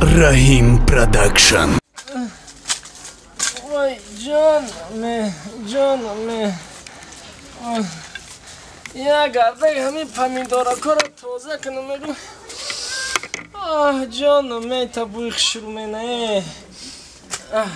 Rahim Production. Vay canım. Ya kardeş, hami pomidora kora toza kınımı. Ah canım, eta bu ikşurmene. Ah.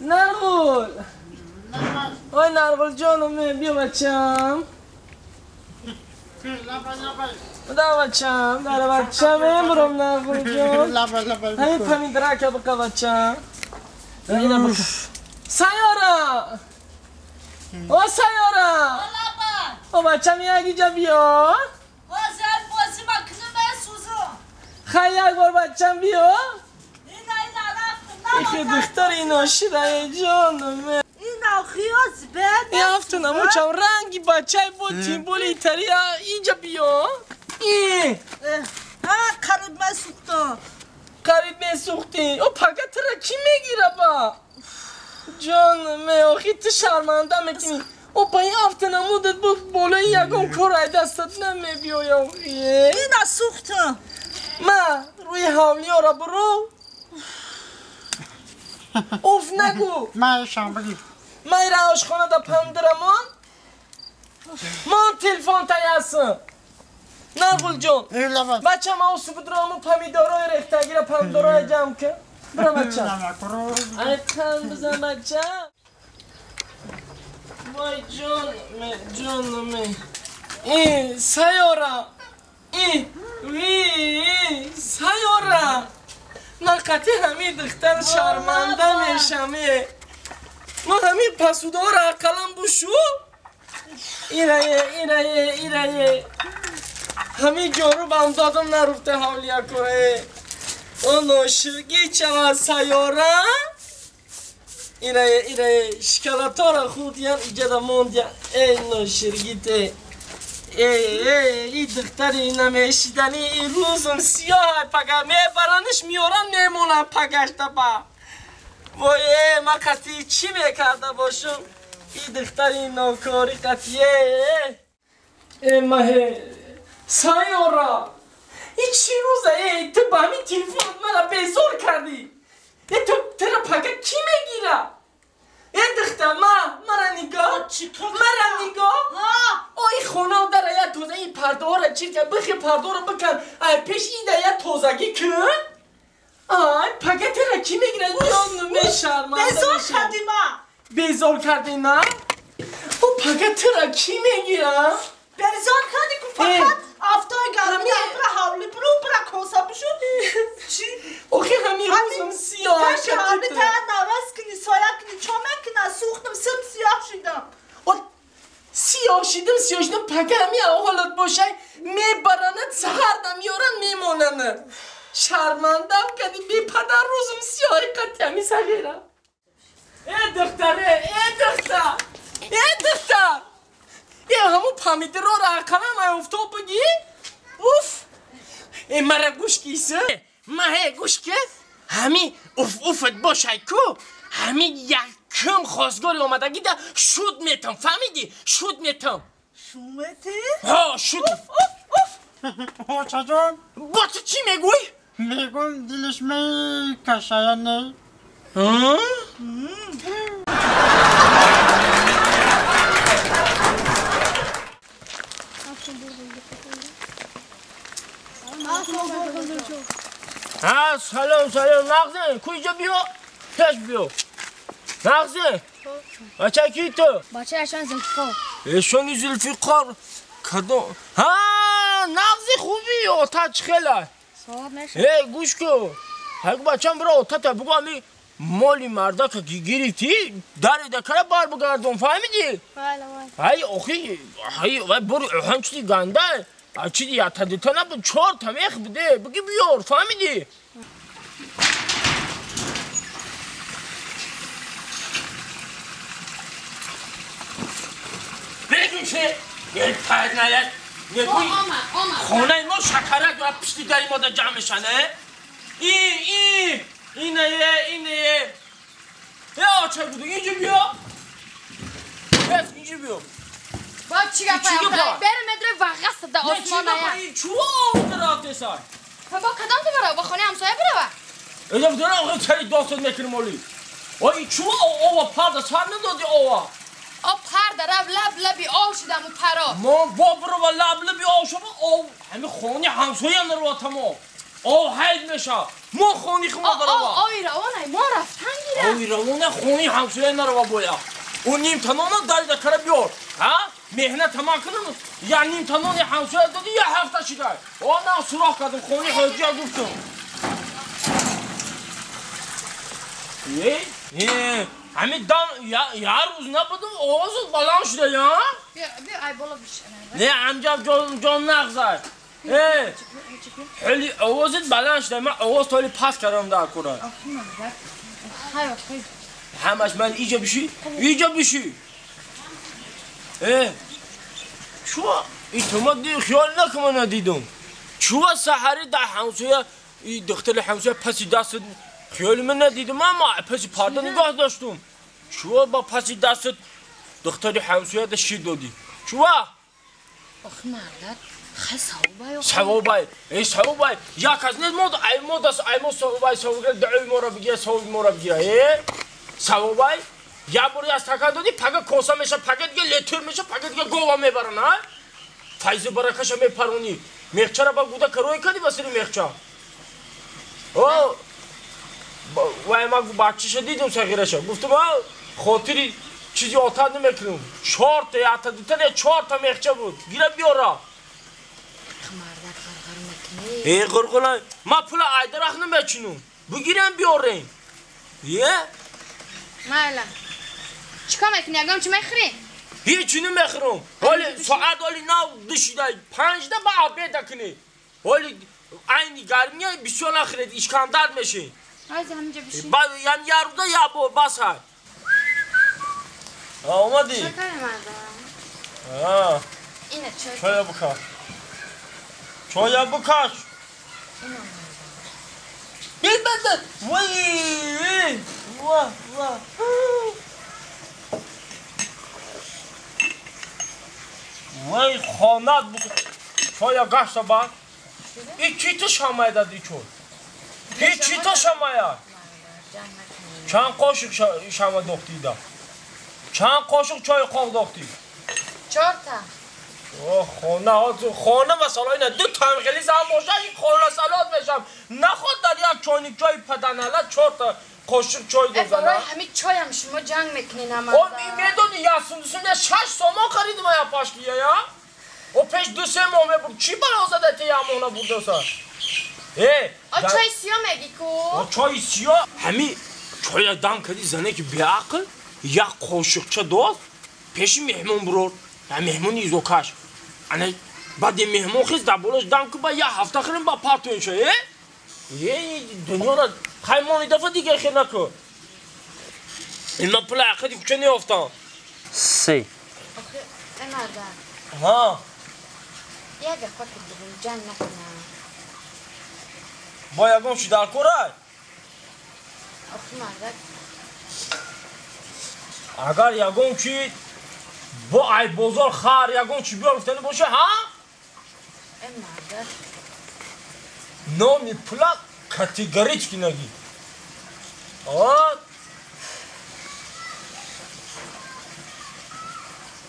Nargul. Oy Nargul canım, bir bakacağım. Dava çam, emrom Nargul. Hami pomidora kabı kavaçam. Hadi bak. Sayora. O sayora. O bacam ya gidiyor. Ozan bozi bakını ben suzu. Hayal var bacam biyo. İki doktor inoşu da canım. İna xiyos ben. Yaptın ama çam rengi bacay bu timboli İtalya ince biyo. Ha karıma soktu. Karıma soktu. O paketler kime girer ba? Canım o hiç şarmanda mı ki? O bayi haftanın mudur bu bolayı yakın korayda aslatına mı biyo ya? İna soktu. Ma ruhi havli ora bro. Of nagu. Ma şambagi. Ma iraş konada pandıramon. Man telefon tayası. Narguljon. Bacam ausu budramın pomidora rekta gira pandora edeceğim ki. Bura bacam. Ay tam bize bacam. Vay canım. Sayora. Sayora. Nakati hami dikten şarmanda meşami. Ma hami pasudora kalan bu şu. İraye. Hami görü bandadım narufte havliya koy. Onu şu geçama sayora. İraye. Şikalatora hudyan icada mondya. Ey no şirgite. Ey diktarina meşidani ruzum siyah paga me baranış miyoran ne mona pagaşta ba. Voy makati çi bekarda boşum. İ diktarina korikatiye. Mahe sayora. İçi ruza tıbami telefonlara bezor kardi. Tu tera paga kime gira? Diktar mara niga. Mara niga. Oy xona da ya toza i pardora çirka bıxı pardora bıkan. Ay peş ida ya tozagi kın. Ay paketera kime giren yolunu me şarmanda. Bezor kardima. O paketera kime giren? Bezor kardi ku fakat aftay garmi abra havli bru bra kosa bu şu. O ki hami ruzum siyah. Ben şarmı tera navaz kini soyakini çomekina suhtum sırp siyah şidam. Siyoşidim pakam ya oğlut boşay me baranat sahardam yoran me monanı şarmandam kadi bir padar rozum siyoy katyami sagira e doktor ya hamu pomidoro ra kanama ufto bugi uf mara gushkisi mahe gushki hami ufet boşay ku hami yak kim xozgori omadagida şud metam famidi şud meti ha şud of hocacan bot çi megum dilişme kaşayanı ha ha salam nagzi kuyca biyo taş biyo Nagzi, aça kito. Baca yaşan zülfikar. Yaşan zülfikar. Kadın. Ha, Nagzi kubi ota çıkela. Soğuk meşe. Guşko. Hak bacam bura ota tabuğa mi moli marda ki giriti. Darı da kara bar bu gardon fahmidi. Valla. Hay oki, hay vay boru öhemçli ganda. Açı diye atadı tana bu çor tamek bide. Bu gibi yor fahmidi. Şey, gel parnalar. Ne bu? Konay mı şakara da pişti deri moda camışane. İyi. Ya açar budu incimiyor. Pes incimiyor. Bak çıkapa. Benim medre vağası da Osman'a. Ne çıkapa? Çuva otur atesar. Bak adam da var. Bak konay amsaya bura var. Öyle bir adam çay dostun mekirim oluyor. Ay çuva ova parda sen ne dedi ova? O parda labla bir avşıdan mı para? Mon babro ve labla bir avşama ov. Hemi xoni hamsoyan rotam o. Ov haydmışa. Mon xoni xuma barava. Ay ravanay mon raftan girer. Ay ravona xoni hamsoyan rava boya. O nim tanona darda karabiyor. Ha? Mehnet tamam kılır mı? Ya nim tanona hamsoyan dedi ya hafta çıkar. Ondan surah kadın xoni hocaya dursun. Ne? Hamid dan yar uzun yaptı oğuz balan şurada ya. Bir ay bala bir şey. Ne amca can nağzar. Heli oğuz balan şurada ben oğuz toli pas karam da kurar. Hayır. Hamaş ben iyice bir şey. İyice bir şey. Şu itomat diyor xiyal ne kımana dedim. Şu sahari da hamsuya doktor hamsuya pasi dast Xiyolime ne dedim ama pasi parda nigah dostum. Şuva ba pasi dastet doktor hamsuya da şid dedi. Şuva. Oxmarlar xasavbay. Savbay. Savbay. Ya kaznet mod ay modas ay mod savbay savgel döy morabiye savbay morabiye. Savbay. Ya buraya saka dedi paga kosa meşe paket gel letirmişe paket gel gova mebaran ha. Fayzi barakaşa me paroni. Mehçara bak buda karoy kadi basiri mehça. O Vay magu bahçişe dedim sakireşe. Guftum ha, xotiri çizi otan demeklim. Çorta ya atadita ne çorta mekçe bud. Gire bir ora. Kımardak gargar mekni. Gorgola, ma pula aydırakını mekçinum. Bu giren bir orayım. Ye? Mayla. Çıkamak ne agam çime xiri? Hiçini mekrum. Oli saat oli nav dışıda. Panjda ba abbe dakini. Oli aynı garmiye bir son ahiret işkandar meşin. Haydi amca bir şey. Yani yarıda ya bu basar. Ha olmadı. Şakarım adam. Ha. İne çöy. Şöyle bu kaç. Şöyle bu kaç. Bilmezler. Vay. Vah vah. Vay xonat bu. Şöyle kaç da bak. İki tış hamayda diyor. Hiç taşamaya. Çan koşuk şama doktida. Çan koşuk çay qoq dokti. Çorta. Oh, xona masalayna du tamğili zam boşa xona salat meşam. Naxod dar yak çaynik çay padanala çorta koşuk çay dozana. Ay, hami çayam şuma jang meknin amada. O medoni yasundusunda 6 soma qaridma ya pashkiya ya. O peş dusem o me bu çi balozada te yamona burdosa. O çay istiyor Megiko. O çay istiyor. Hemi çaya dan kadi zane ki bir akıl ya koşukça dost peşi mehmon buror. Ya mehmon izokaş. Anne bade mehmon kız da boloş dan ki ba ya hafta kırın ba patyon şey. Dünyada haymanı defa diğer kına ko. İlma pula kadi küçük ne hafta. Si. Enada. Ha. Ya da koşuk da canına kına. Bayağı komşu dar koray. Agar ya komşu bu ay bozor xar ya komşu bir orteni boşa ha? Emmadır. Nomi plak kategorik kinagi. Aa.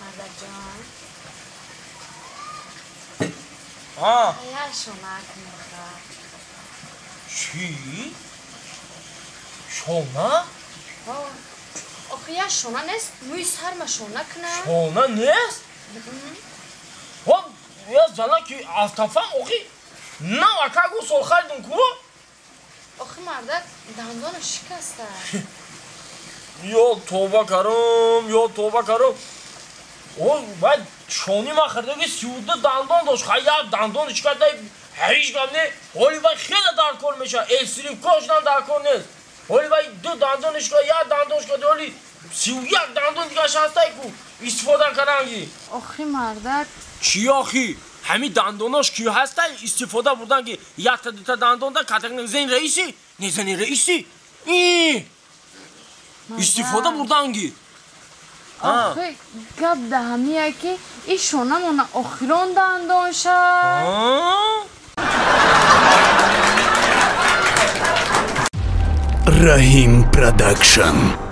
Madacan. Ha. Ya şonak. Çi? Şona? Okuya şona nes? Müyüz harma şona kına? Şona nes? Hop, ya zana ki altafan oki. Na vakagu solkardın ku? Okum arda dandonu şikasta. Yo toba karım, yo toba karım. O ben şoni makardaki siyudu dandon doş. Hayya dandonu şikastayım. Hiç gamne, olivay xeyla dar kormuşa, elsirin koşdan dar kornes. Olivay du dandonuşka ya dandonuşka doli, siyuya dandonuşka şastayku, istifadan karangi. Oxi mardak. Çi oxi? Hemi dandonuş ki hastay, istifada buradan ki ya tadita dandonda katakın zeyn reisi, ne zeyn reisi? İstifada buradan ki. Oxi, gab dahamiya ki, işonam ona oxiron dandonuşa. Rahim Production.